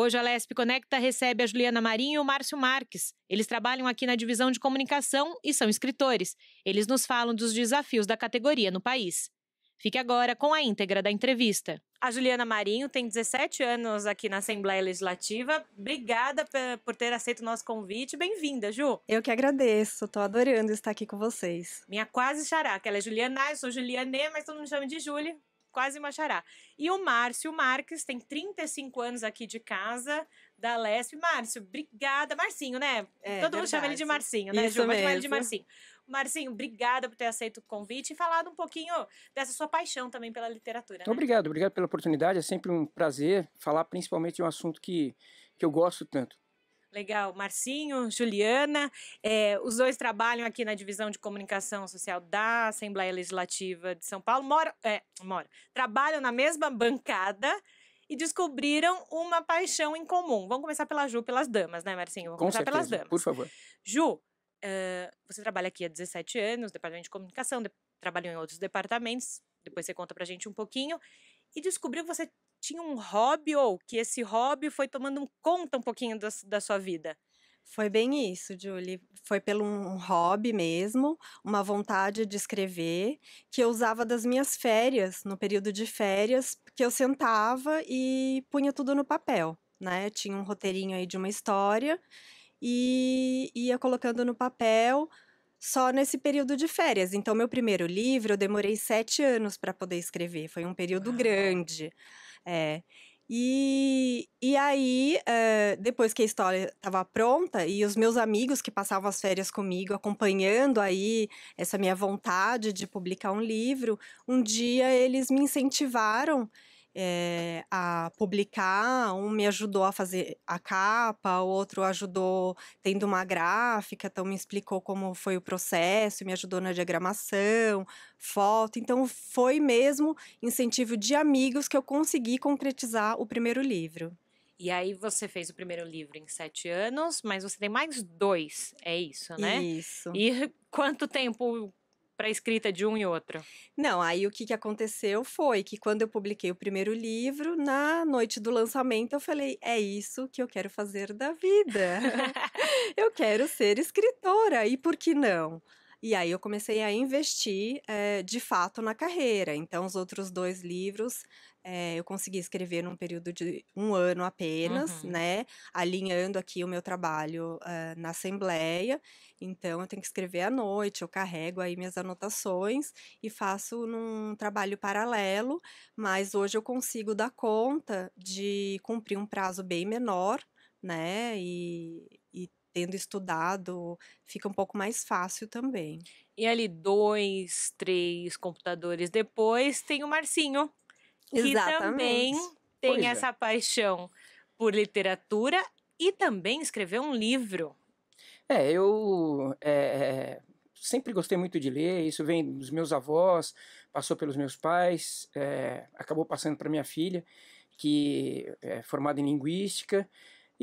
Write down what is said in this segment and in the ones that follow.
Hoje a Alesp Conecta recebe a Juliana Marinho e o Márcio Marques. Eles trabalham aqui na divisão de comunicação e são escritores. Eles nos falam dos desafios da categoria no país. Fique agora com a íntegra da entrevista. A Juliana Marinho tem 17 anos aqui na Assembleia Legislativa. Obrigada por ter aceito o nosso convite. Bem-vinda, Ju. Eu que agradeço. Tô adorando estar aqui com vocês. Minha quase xará, que ela é Juliana, eu sou Julianê, mas todo mundo chama de Júlia. Quase uma xará. E o Márcio Marques tem 35 anos aqui de casa, da Alesp. Márcio, obrigada. Marcinho, né? Todo mundo chama ele de Marcinho, né, Ju? Mas chama ele de Marcinho. Marcinho, obrigada por ter aceito o convite e falado um pouquinho dessa sua paixão também pela literatura. Né? Obrigado pela oportunidade. É sempre um prazer falar principalmente de um assunto que eu gosto tanto. Legal. Marcinho, Juliana, os dois trabalham aqui na Divisão de Comunicação Social da Assembleia Legislativa de São Paulo. Trabalham na mesma bancada e descobriram uma paixão em comum. Vamos começar pela Ju, pelas damas, né, Marcinho? Vamos começar pelas damas. Por favor. Ju, você trabalha aqui há 17 anos, Departamento de Comunicação, trabalhou em outros departamentos, depois você conta pra gente um pouquinho, e descobriu que você tinha um hobby, ou que esse hobby foi tomando conta um pouquinho da sua vida? Foi bem isso, Julie. Foi pelo um hobby mesmo, uma vontade de escrever, que eu usava das minhas férias, no período de férias, que eu sentava e punha tudo no papel, né? Tinha um roteirinho aí de uma história e ia colocando no papel só nesse período de férias. Então, meu primeiro livro, eu demorei 7 anos para poder escrever. Foi um período grande. E aí, depois que a história estava pronta, e os meus amigos que passavam as férias comigo, acompanhando aí essa minha vontade de publicar um livro, um dia eles me incentivaram a publicar. Um me ajudou a fazer a capa, o outro ajudou tendo uma gráfica, então me explicou como foi o processo, me ajudou na diagramação, foto. Então foi mesmo incentivo de amigos que eu consegui concretizar o primeiro livro. E aí você fez o primeiro livro em 7 anos, mas você tem mais 2, é isso, né? Isso. E quanto tempo para a escrita de um e outro? Não, aí o que aconteceu foi que quando eu publiquei o primeiro livro, na noite do lançamento, eu falei, é isso que eu quero fazer da vida. Eu quero ser escritora, e por que não? E aí eu comecei a investir, de fato, na carreira. Então, os outros 2 livros eu consegui escrever num período de 1 ano apenas, né? Alinhando aqui o meu trabalho na Assembleia. Então, eu tenho que escrever à noite, eu carrego aí minhas anotações e faço num trabalho paralelo, mas hoje eu consigo dar conta de cumprir um prazo bem menor, né? E tendo estudado, fica um pouco mais fácil também. E ali, 2, 3 computadores depois, tem o Marcinho. Exatamente. Que também tem essa paixão por literatura e também escreveu um livro. Eu sempre gostei muito de ler, isso vem dos meus avós, passou pelos meus pais, acabou passando para minha filha, que é formada em linguística.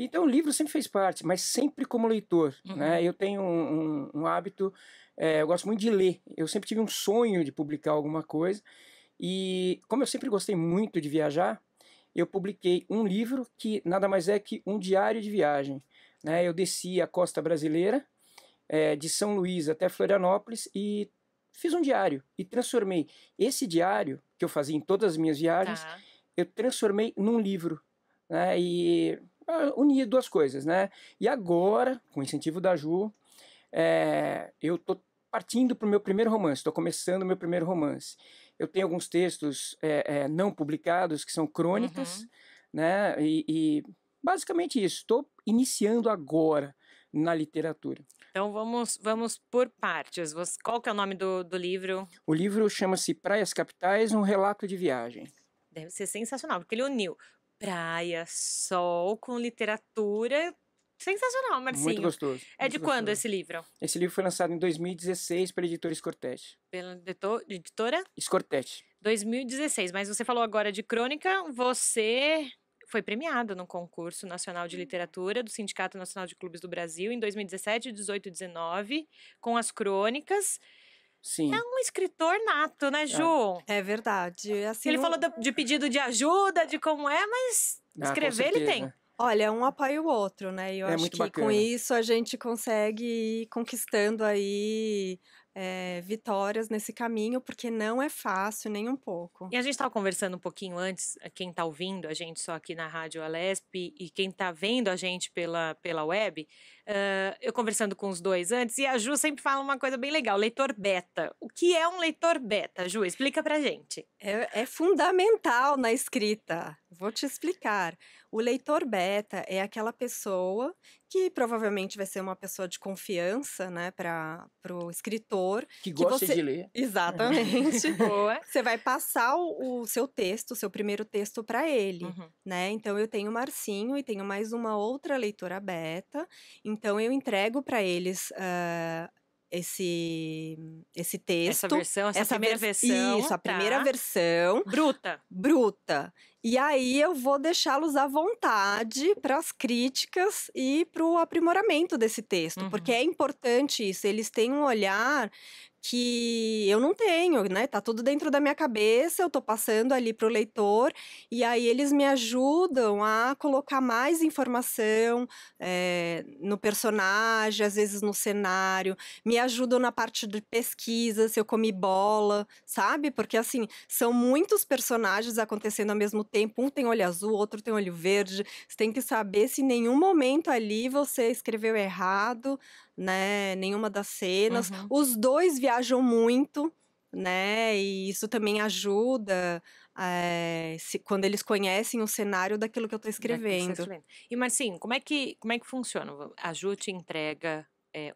Então, o livro sempre fez parte, mas sempre como leitor, né? Eu tenho um hábito, eu gosto muito de ler. Eu sempre tive um sonho de publicar alguma coisa. E como eu sempre gostei muito de viajar, eu publiquei um livro que nada mais é que um diário de viagem, né? Eu desci a costa brasileira, de São Luís até Florianópolis, e fiz um diário. E transformei esse diário, que eu fazia em todas as minhas viagens, eu transformei num livro, né? E unir 2 coisas, né? E agora, com o incentivo da Ju, eu tô partindo para o meu primeiro romance, estou começando o meu primeiro romance. Eu tenho alguns textos não publicados, que são crônicas, né? E basicamente isso, estou iniciando agora na literatura. Então vamos por partes. Qual que é o nome do livro? O livro chama-se Praias Capitais, um relato de viagem. Deve ser sensacional, porque ele uniu praia, sol, com literatura. Sensacional, Marcinho. Muito gostoso. Quando esse livro? Esse livro foi lançado em 2016 pela editora Escortete. Pela editora? Escortete. 2016, mas você falou agora de crônica, você foi premiado no concurso nacional de literatura do Sindicato Nacional de Clubes do Brasil em 2017, 18 e 19, com as crônicas. Sim. É um escritor nato, né, Ju? É verdade. Assim, ele falou de pedido de ajuda, de como mas escrever ele tem. Olha, um apoia o outro, né? Eu acho que bacana. Com isso a gente consegue ir conquistando aí vitórias nesse caminho, porque não é fácil nem um pouco. E a gente estava conversando um pouquinho antes, quem está ouvindo a gente só aqui na Rádio Alesp e quem está vendo a gente pela web, eu conversando com os dois antes, e a Ju sempre fala uma coisa bem legal, leitor beta. O que é um leitor beta, Ju? Explica pra gente. É fundamental na escrita, vou te explicar. O leitor beta é aquela pessoa que provavelmente vai ser uma pessoa de confiança, né, para o escritor. Que gosta de ler. Exatamente. Boa. Você vai passar o seu texto, o seu primeiro texto para ele, né? Então, eu tenho o Marcinho e tenho mais uma outra leitora beta. Então, eu entrego para eles esse texto. Essa versão, essa primeira versão. Isso, a primeira versão. Bruta. Bruta. E aí eu vou deixá-los à vontade para as críticas e para o aprimoramento desse texto, porque é importante isso, eles têm um olhar que eu não tenho, né? Tá tudo dentro da minha cabeça, eu tô passando ali pro leitor, e aí eles me ajudam a colocar mais informação no personagem, às vezes no cenário, me ajudam na parte de pesquisa, se eu comi bola, sabe? Porque assim, são muitos personagens acontecendo ao mesmo tempo, um tem olho azul, outro tem olho verde, você tem que saber se em nenhum momento ali você escreveu errado, né, nenhuma das cenas. Os dois viajam muito, né, e isso também ajuda quando eles conhecem o cenário daquilo que eu estou escrevendo. E Marcinho, como é que funciona? A Ju te entrega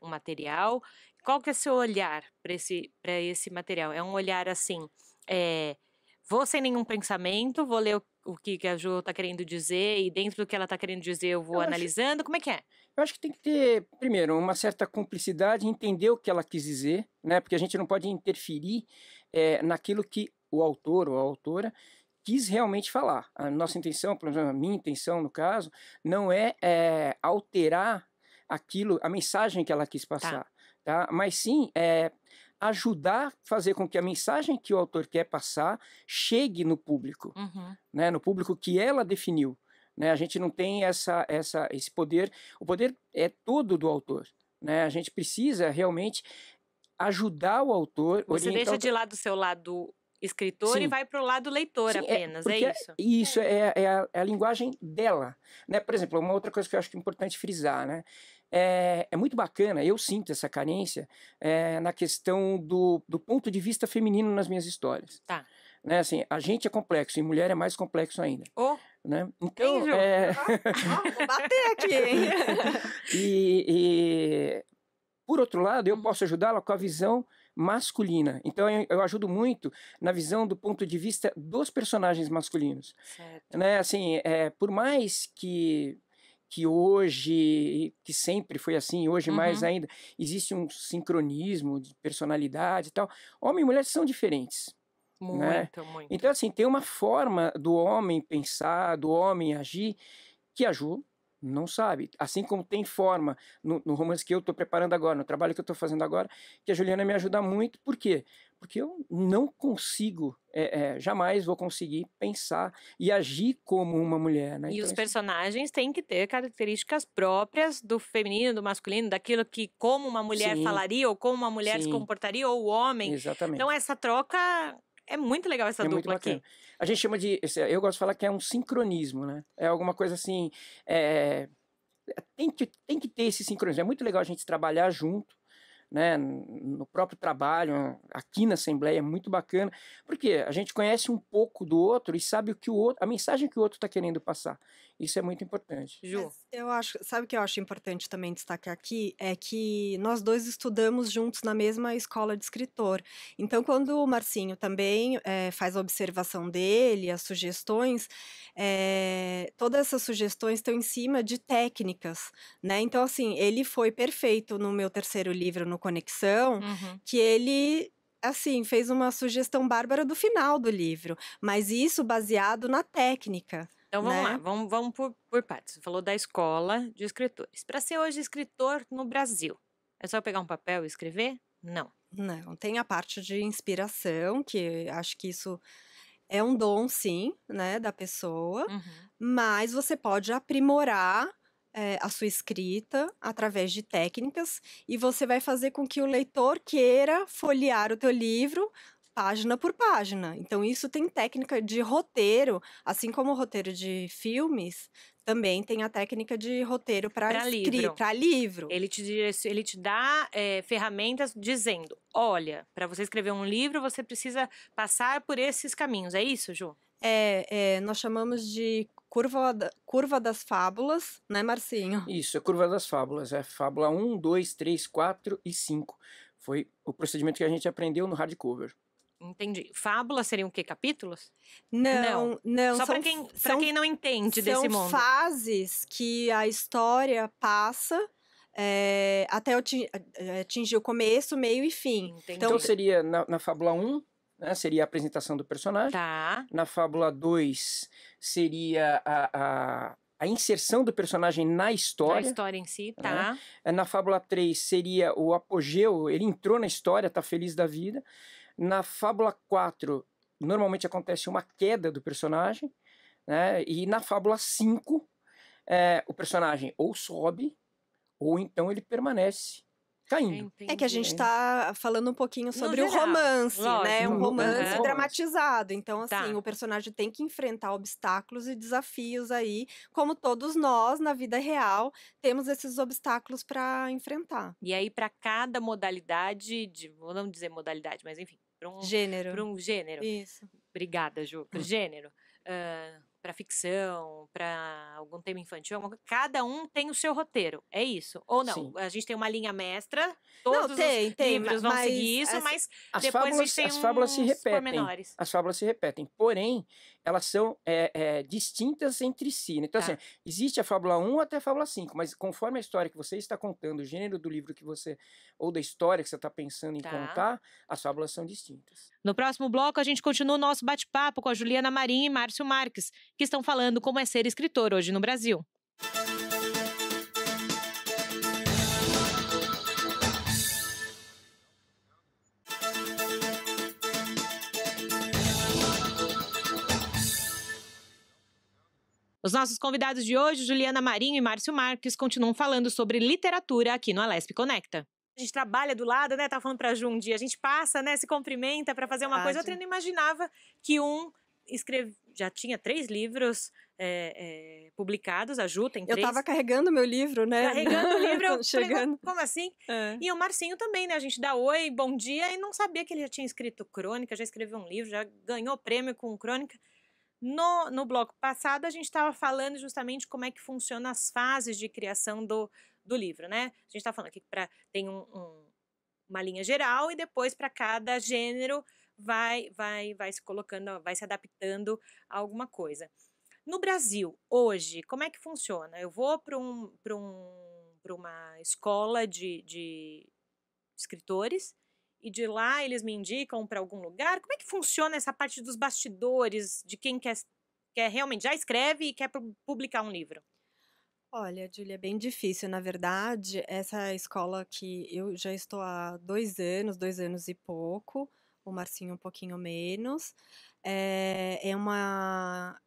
um material, qual que é o seu olhar para esse material? É um olhar assim, vou sem nenhum pensamento, vou ler o que a Ju está querendo dizer e dentro do que ela está querendo dizer eu vou analisando, como é que é? Eu acho que tem que ter, primeiro, uma certa cumplicidade, entender o que ela quis dizer, né? Porque a gente não pode interferir naquilo que o autor ou a autora quis realmente falar. A nossa intenção, pelo menos a minha intenção no caso, não é alterar aquilo, a mensagem que ela quis passar, tá? Mas sim, ajudar, fazer com que a mensagem que o autor quer passar chegue no público, né, no público que ela definiu, né? A gente não tem esse poder, o poder é todo do autor, né? A gente precisa realmente ajudar o autor. Você deixa de lado o seu lado escritor e vai para o lado leitor apenas, é isso? Isso, é a linguagem dela, né? Por exemplo, uma outra coisa que eu acho que é importante frisar, né? É muito bacana, eu sinto essa carência na questão do ponto de vista feminino nas minhas histórias. Tá. Né, assim, a gente é complexo e mulher é mais complexo ainda. Oh. Né? Então, vou bater aqui, hein? e por outro lado, eu posso ajudá-la com a visão masculina. Então, eu ajudo muito na visão do ponto de vista dos personagens masculinos. Certo. Né, assim, por mais que hoje, que sempre foi assim, hoje mais ainda, existe um sincronismo de personalidade e tal. Homem e mulher são diferentes. Muito, né? Muito. Então, assim, tem uma forma do homem pensar, do homem agir, que a Ju não sabe. Assim como tem forma no romance que eu estou preparando agora, no trabalho que eu estou fazendo agora, que a Juliana me ajuda muito. Por quê? Porque eu não consigo, jamais vou conseguir pensar e agir como uma mulher, né? E então, os personagens têm que ter características próprias do feminino, do masculino, daquilo que como uma mulher falaria, ou como uma mulher se comportaria, ou o homem. Exatamente. Então essa troca... É muito legal essa dupla aqui. A gente chama de... Eu gosto de falar que é um sincronismo, né? É alguma coisa assim... Tem que ter esse sincronismo. É muito legal a gente trabalhar junto, né? No próprio trabalho, aqui na Assembleia, é muito bacana. Porque a gente conhece um pouco do outro e sabe o que o outro... A mensagem que o outro está querendo passar. Isso é muito importante. Ju? Mas eu acho... Sabe o que eu acho importante também destacar aqui? É que nós dois estudamos juntos na mesma escola de escritor. Então, quando o Marcinho também faz a observação dele, as sugestões, todas essas sugestões estão em cima de técnicas, né? Então, assim, ele foi perfeito no meu terceiro livro, no Conexão, que ele... assim, fez uma sugestão bárbara do final do livro, mas isso baseado na técnica. Então vamos lá, vamos por partes. Você falou da escola de escritores. Para ser hoje escritor no Brasil, é só pegar um papel e escrever? Não. Não, tem a parte de inspiração, que acho que isso É um dom, sim, né, da pessoa, mas você pode aprimorar a sua escrita através de técnicas e você vai fazer com que o leitor queira folhear o teu livro página por página. Então, isso tem técnica de roteiro, assim como o roteiro de filmes, também tem a técnica de roteiro para livro. Ele te dá ferramentas dizendo, olha, para você escrever um livro, você precisa passar por esses caminhos. É isso, Ju? Nós chamamos de curva das fábulas, né, Marcinho? Isso, é curva das fábulas. É fábula 1, 2, 3, 4 e 5. Foi o procedimento que a gente aprendeu no Hardcover. Entendi. Fábulas seriam o quê? Capítulos? Não. Só para quem não entende desse mundo. São fases que a história passa até atingir o começo, meio e fim. Entendi. Então seria na fábula 1, né, seria a apresentação do personagem. Tá. Na fábula 2 seria a inserção do personagem na história. Na história em si, tá. Né? Na fábula 3 seria o apogeu, ele entrou na história, tá feliz da vida. Na fábula 4, normalmente acontece uma queda do personagem, né? E na fábula 5, o personagem ou sobe, ou então ele permanece caindo. Entendi. É que a gente está falando um pouquinho sobre o romance, lógico, né? Um romance dramatizado. Então, assim, o personagem tem que enfrentar obstáculos e desafios aí, como todos nós, na vida real, temos esses obstáculos para enfrentar. E aí, para cada modalidade, não dizer modalidade, mas enfim, para um gênero. Isso. Obrigada, Ju. Para o gênero. Para ficção, para algum tema infantil, cada um tem o seu roteiro, é isso? Ou não? Sim. A gente tem uma linha mestra, todos os livros vão seguir isso, mas depois a gente tem uns pormenores. As fábulas se repetem, porém, elas são distintas entre si. Então, assim, existe a fábula 1 até a fábula 5, mas conforme a história que você está contando, o gênero do livro que você, ou da história que você está pensando em contar, as fábulas são distintas. No próximo bloco, a gente continua o nosso bate-papo com a Juliana Marinho e Márcio Marques, que estão falando como é ser escritor hoje no Brasil. Os nossos convidados de hoje, Juliana Marinho e Márcio Marques, continuam falando sobre literatura aqui no Alesp Conecta. A gente trabalha do lado, né? Tava falando pra Ju um dia. A gente passa, né? Se cumprimenta para fazer uma coisa. Outra, eu não imaginava que um já tinha 3 livros publicados. A Ju tem 3. Eu tava carregando meu livro, né? Carregando o livro. Eu chegando. Falei, como assim? E o Marcinho também, né? A gente dá oi, bom dia. E não sabia que ele já tinha escrito crônica, já escreveu um livro, já ganhou prêmio com crônica. No bloco passado, a gente estava falando justamente como é que funcionam as fases de criação do livro, né? A gente está falando que tem uma linha geral e depois para cada gênero vai se colocando, vai se adaptando a alguma coisa. No Brasil, hoje, como é que funciona? Eu vou para uma escola de escritores e de lá eles me indicam para algum lugar. Como é que funciona essa parte dos bastidores de quem quer realmente já escreve e quer publicar um livro? Olha, Júlia, é bem difícil. Na verdade, essa escola que eu já estou há 2 anos e pouco, o Marcinho um pouquinho menos, é uma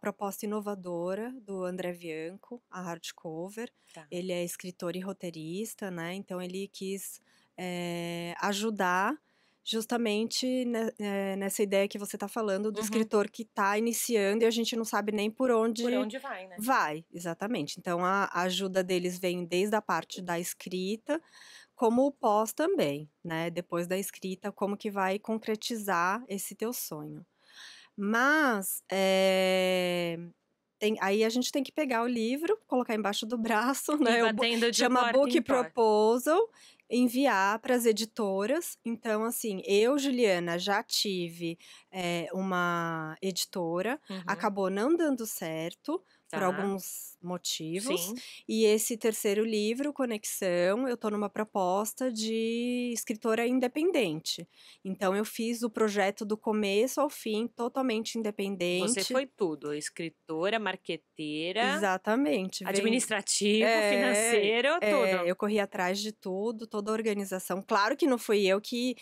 proposta inovadora do André Vianco, a Hardcover. Ele é escritor e roteirista, né? Então, ele quis ajudar justamente nessa ideia que você está falando do escritor que está iniciando e a gente não sabe nem por onde vai, né? Vai, exatamente. Então, a ajuda deles vem desde a parte da escrita, como o pós também, né? Depois da escrita, como que vai concretizar esse teu sonho. Mas, aí a gente tem que pegar o livro, colocar embaixo do braço, né? Chama Book Proposal, enviar para as editoras. Então, assim, eu, Juliana, já tive uma editora, acabou não dando certo por alguns motivos. Sim. E esse terceiro livro, Conexão, eu estou numa proposta de escritora independente. Então, eu fiz o projeto do começo ao fim, totalmente independente. Você foi tudo, escritora, marqueteira. Exatamente. Administrativo, financeiro, tudo. Eu corri atrás de tudo, toda a organização. Claro que não fui eu que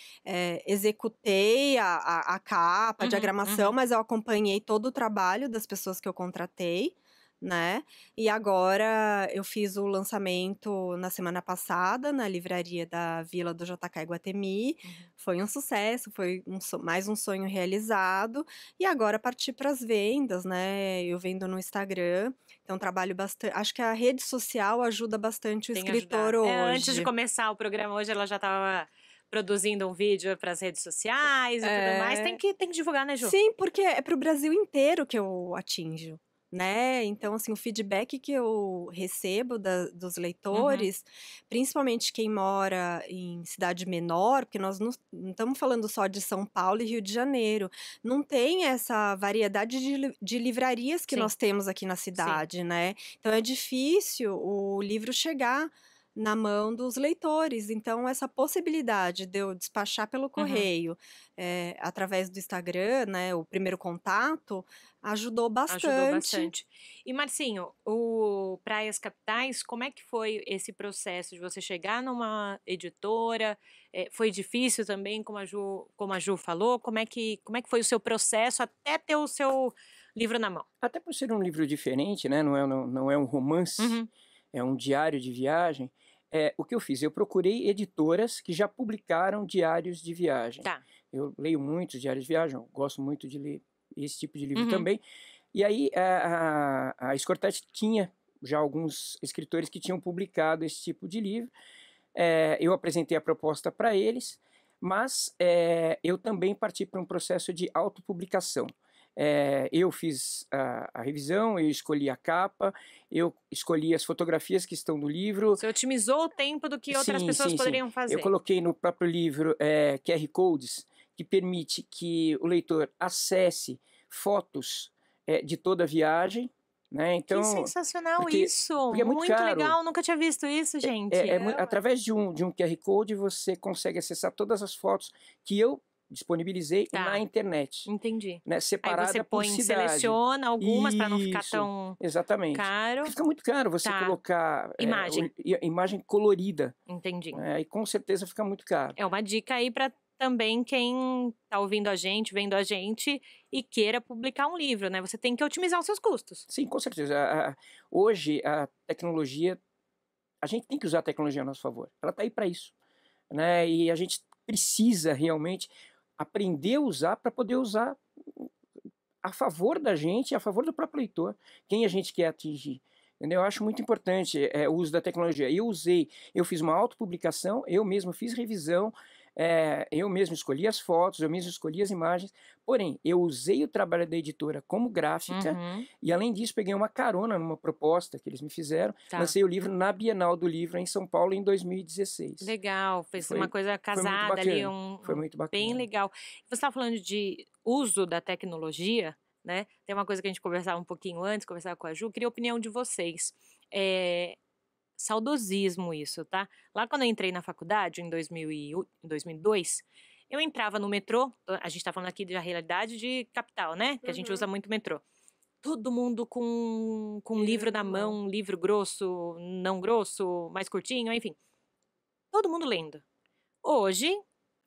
executei a capa, a diagramação, mas eu acompanhei todo o trabalho das pessoas que eu contratei, né? E agora eu fiz o lançamento na semana passada, na livraria da Vila do JK Iguatemi. Foi um sucesso, foi mais um sonho realizado. E agora parti para as vendas, né? Eu vendo no Instagram. Então trabalho bastante. Acho que a rede social ajuda bastante o escritor hoje. Antes de começar o programa hoje, ela já estava produzindo um vídeo para as redes sociais e tudo mais. Tem que divulgar, né, Ju? Sim, porque é para o Brasil inteiro que eu atinjo, né? Então, assim, o feedback que eu recebo dos leitores, principalmente quem mora em cidade menor, porque nós não estamos falando só de São Paulo e Rio de Janeiro, não tem essa variedade de livrarias que nós temos aqui na cidade, né? Então, é difícil o livro chegar na mão dos leitores. Então, essa possibilidade de eu despachar pelo correio, através do Instagram, né, o primeiro contato, ajudou bastante. E, Marcinho, o Praias Capitais, como é que foi esse processo de você chegar numa editora? Foi difícil também, como a Ju falou? Como é que foi o seu processo até ter o seu livro na mão? Até por ser um livro diferente, né? Não é um romance, é um diário de viagem. O que eu fiz? Eu procurei editoras que já publicaram diários de viagem. Tá. Eu leio muitos diários de viagem, eu gosto muito de ler esse tipo de livro também. E aí a Escortete tinha já alguns escritores que tinham publicado esse tipo de livro. Eu apresentei a proposta para eles, mas eu também parti para um processo de autopublicação. Eu fiz a revisão, eu escolhi a capa, eu escolhi as fotografias que estão no livro. Você otimizou o tempo do que outras pessoas poderiam fazer. Eu coloquei no próprio livro QR Codes, que permite que o leitor acesse fotos de toda a viagem. Né? Então, que sensacional isso! Porque é muito caro. Legal, nunca tinha visto isso, gente. Através de um QR Code você consegue acessar todas as fotos que eu disponibilizei na internet. Entendi. Né, separada. Aí você seleciona algumas para não ficar tão caro. Fica muito caro você colocar imagem. Imagem colorida. Entendi. Aí com certeza fica muito caro. É uma dica aí para também quem está ouvindo a gente, vendo a gente e queira publicar um livro, né? Você tem que otimizar os seus custos. Sim, com certeza. Hoje a tecnologia, a gente tem que usar a tecnologia a nosso favor. Ela está aí para isso, né? E a gente precisa realmente aprender a usar para poder usar a favor da gente, a favor do próprio leitor, quem a gente quer atingir. Entendeu? Eu acho muito importante o uso da tecnologia. Eu fiz uma autopublicação, eu mesmo fiz revisão, eu mesmo escolhi as fotos, eu mesmo escolhi as imagens, porém, eu usei o trabalho da editora como gráfica e, além disso, peguei uma carona numa proposta que eles me fizeram, lancei o livro na Bienal do Livro em São Paulo em 2016. Legal, foi uma coisa casada ali, foi muito bacana. Bem legal. Você estava falando de uso da tecnologia, né? Tem uma coisa que a gente conversava um pouquinho antes, conversava com a Ju, queria a opinião de vocês. Saudosismo isso, tá? Lá quando eu entrei na faculdade, em 2002, eu entrava no metrô, a gente tá falando aqui da realidade de capital, né? Que a gente usa muito metrô. Todo mundo com um livro na mão, um livro grosso, não grosso, mais curtinho, enfim. Todo mundo lendo. Hoje,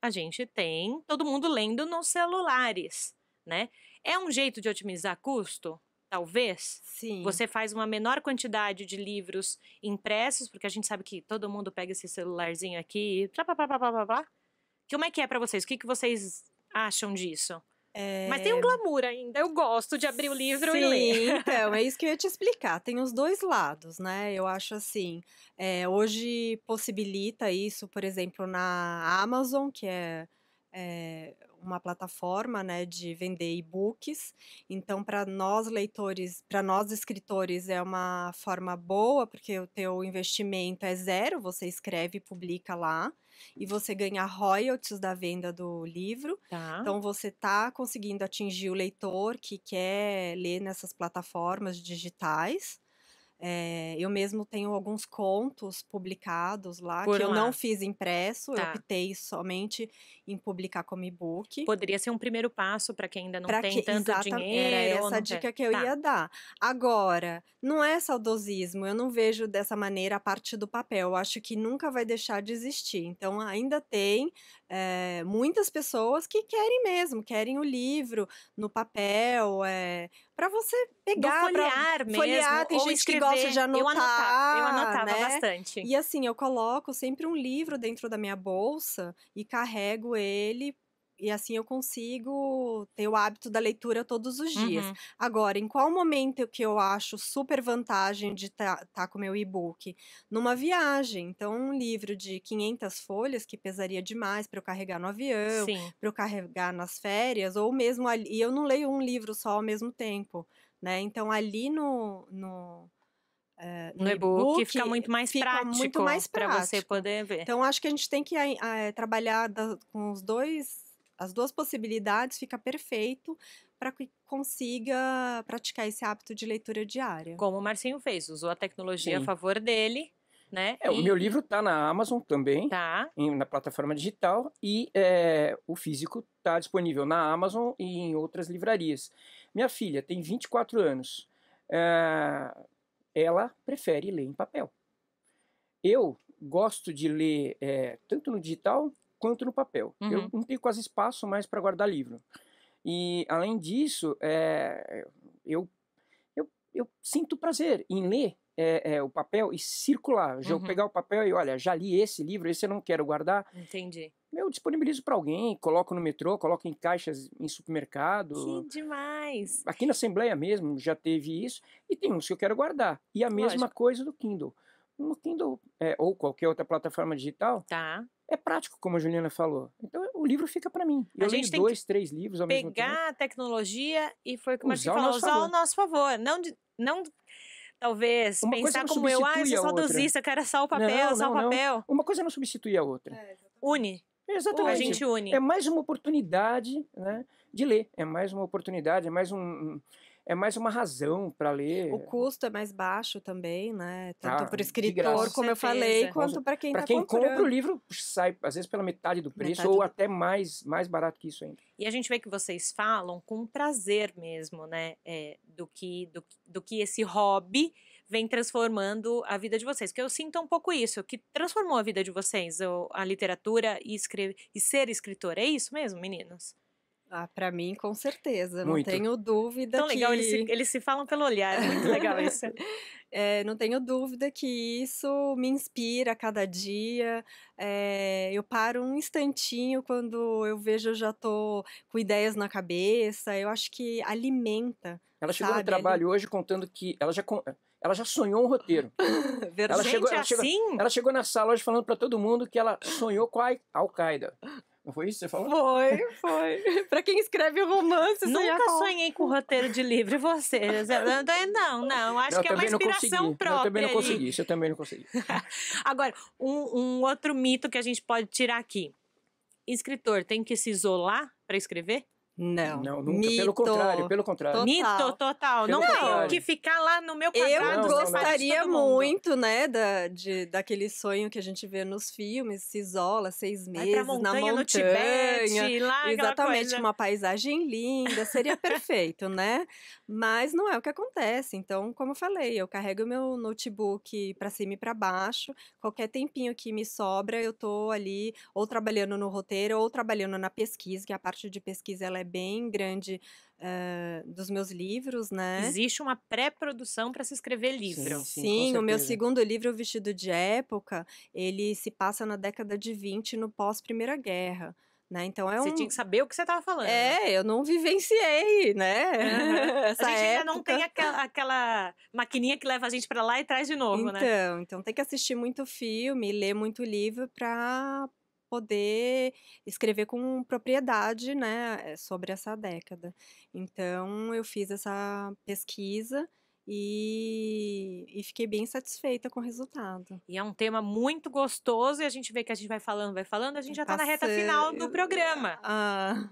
a gente tem todo mundo lendo nos celulares, né? É um jeito de otimizar custo? Talvez. Sim. Você faz uma menor quantidade de livros impressos, porque a gente sabe que todo mundo pega esse celularzinho aqui e blá, blá, blá. Como é que é pra vocês? O que vocês acham disso? Mas tem um glamour ainda, eu gosto de abrir o livro e ler. Então, é isso que eu ia te explicar, tem os dois lados, né? Eu acho assim, hoje possibilita isso, por exemplo, na Amazon, que é uma plataforma, né, de vender e-books. Então, para nós leitores, para nós escritores, é uma forma boa, porque o teu investimento é zero, você escreve e publica lá, e você ganha royalties da venda do livro. Tá. Então, você está conseguindo atingir o leitor que quer ler nessas plataformas digitais. Eu mesmo tenho alguns contos publicados lá, que eu não fiz impresso, eu optei somente em publicar como e-book. Poderia ser um primeiro passo para quem ainda não tem tanto dinheiro. Era essa dica que eu ia dar. Agora, não é saudosismo, eu não vejo dessa maneira a parte do papel, eu acho que nunca vai deixar de existir. Então, ainda tem muitas pessoas que querem mesmo, querem o livro no papel, para você pegar, folhear, tem gente que gosta de anotar. Eu anotava né? bastante. E assim, eu coloco sempre um livro dentro da minha bolsa e carrego ele, e assim eu consigo ter o hábito da leitura todos os dias. Uhum. Agora, em qual momento que eu acho super vantagem de tá com o meu e-book? Numa viagem. Então, um livro de 500 folhas, que pesaria demais para eu carregar no avião, para eu carregar nas férias, ou mesmo ali, e eu não leio um livro só ao mesmo tempo, né? Então, ali no e-book fica muito mais prático para você poder ver. Então, acho que a gente tem que trabalhar com as duas possibilidades, fica perfeito para que consiga praticar esse hábito de leitura diária. Como o Marcinho fez, usou a tecnologia a favor dele, né? O meu livro está na Amazon também, na plataforma digital, e o físico está disponível na Amazon e em outras livrarias. Minha filha tem 24 anos, ela prefere ler em papel. Eu gosto de ler tanto no digital quanto no papel. Uhum. Eu não tenho quase espaço mais para guardar livro. E, além disso, eu sinto prazer em ler o papel e circular. Uhum. Eu pegar o papel e, olha, já li esse livro, esse eu não quero guardar. Entendi. Eu disponibilizo para alguém, coloco no metrô, coloco em caixas em supermercado. Que demais! Aqui na Assembleia mesmo já teve isso. E tem uns que eu quero guardar. E a mesma coisa do Kindle. No Kindle, ou qualquer outra plataforma digital... É prático, como a Juliana falou. Então, o livro fica para mim. Eu leio 2, 3 livros ao mesmo tempo. Pegar a tecnologia e foi como a gente falou, usar ao nosso favor. Não talvez pensar como eu, eu sou saudosista, eu quero só o papel, papel. Uma coisa não substitui a outra. Une. Exatamente. A gente une. É mais uma oportunidade, né, de ler. É mais uma oportunidade, é mais uma razão para ler. O custo é mais baixo também, né? Tanto para o escritor, como eu falei, quanto para quem está comprando. Para quem compra o livro, sai às vezes pela metade do preço, ou até mais barato que isso ainda. E a gente vê que vocês falam com prazer mesmo, né? Do que esse hobby vem transformando a vida de vocês. Que eu sinto um pouco isso, que transformou a vida de vocês, a literatura e ser escritor. É isso mesmo, meninos? Ah, pra mim, com certeza. Não tenho dúvida que... Tão legal, eles se falam pelo olhar. É muito legal isso. Não tenho dúvida que isso me inspira a cada dia. Eu paro um instantinho quando eu vejo, eu já tô com ideias na cabeça. Eu acho que alimenta. Ela chegou no trabalho hoje contando que... Ela já sonhou um roteiro. Verdade. Ela chegou na sala hoje falando pra todo mundo que ela sonhou com a Al-Qaeda. Não foi isso que você falou? Foi. Pra quem escreve romance... Nunca sonhei com roteiro de livro. E você? Não. Acho que é uma inspiração própria. Eu também não consegui. Isso eu também não consegui. Agora, um outro mito que a gente pode tirar aqui. Escritor tem que se isolar pra escrever? Não, nunca. Mito. Pelo contrário. Mito total. Não tem que ficar lá no meu quadrado. Eu gostaria muito, né, daquele sonho que a gente vê nos filmes, se isola 6 meses na montanha, no Tibete, lá, exatamente, uma paisagem linda, seria perfeito, né? Mas não é o que acontece. Então, como eu falei, eu carrego meu notebook para cima e para baixo. Qualquer tempinho que me sobra, eu tô ali ou trabalhando no roteiro ou trabalhando na pesquisa, que a parte de pesquisa ela é bem grande dos meus livros, né? Existe uma pré-produção para se escrever livro. Sim, o meu segundo livro, O Vestido de Época, ele se passa na década de 20, no pós-Primeira Guerra. Né? Então você tinha que saber o que você estava falando. Eu não vivenciei, né? Uhum. Essa época. Ainda não tem aquela maquininha que leva a gente para lá e traz de novo, né? Então tem que assistir muito filme, ler muito livro para poder escrever com propriedade, né, sobre essa década. Então, eu fiz essa pesquisa e fiquei bem satisfeita com o resultado. E é um tema muito gostoso, e a gente vê que a gente vai falando, a gente já tá na reta final do programa.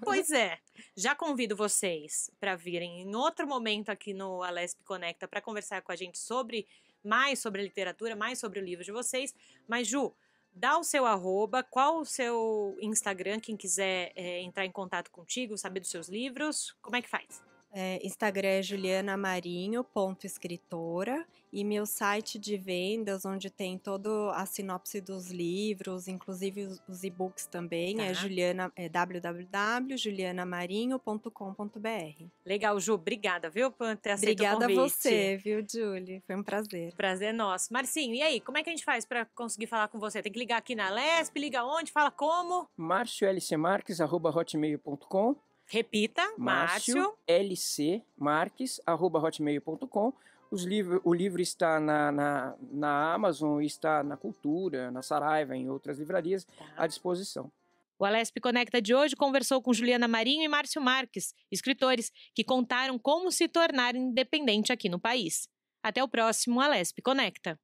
Pois é. Já convido vocês para virem em outro momento aqui no Alesp Conecta para conversar com a gente sobre mais sobre a literatura, mais sobre o livro de vocês. Mas, Ju, dá o seu arroba, qual o seu Instagram, quem quiser entrar em contato contigo, saber dos seus livros, como é que faz? Instagram é julianamarinho.escritora e meu site de vendas, onde tem toda a sinopse dos livros, inclusive os e-books também, tá. É www.julianamarinho.com.br. Legal, Ju, obrigada, viu, por ter aceito o convite. Obrigada a você, viu, Julie, foi um prazer. Prazer nosso. Marcinho, e aí, como é que a gente faz para conseguir falar com você? Tem que ligar aqui na Alesp, liga onde, fala como? marciolcmarques@hotmail.com. Repita, Márcio lcmarques@hotmail.com. O livro está na Amazon, está na Cultura, na Saraiva, em outras livrarias, à disposição. O Alesp Conecta de hoje conversou com Juliana Marinho e Márcio Marques, escritores que contaram como se tornar independente aqui no país. Até o próximo Alesp Conecta.